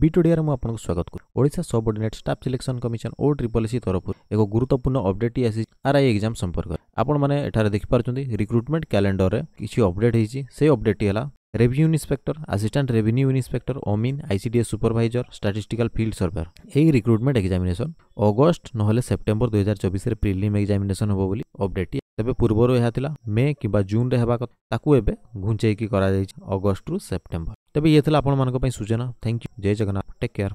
बीटोडियार मु आपनको स्वागत करू। Odisha subordinate staff selection commission और ट्रिपल एससी तरफ एको गुरुत्वपूर्ण अपडेट आसी आरआई एग्जाम संपर्क आपण माने एठारे देखि पारछंती रिक्रूटमेंट कैलेंडर रे किछि अपडेट हिची। से अपडेट हला revenue inspector, assistant revenue inspector, अमीन, ICDS supervisor, statistical field surveyor ए रिक्रूटमेंट एग्जामिनेशन अगस्त नहले सेप्टेम्बर 2024 रे प्रिलिम एग्जामिनेशन होबो बोली अपडेट। तबे पूर्वर यह था मे कि जून रे हेबा ताकू एबे घुंचेकी करा जाय अगस्त टू सेप्टेम्बर। तबे ये थला आपण मानको पई सूचना। Thank you. जय जगन्नाथ। Take care.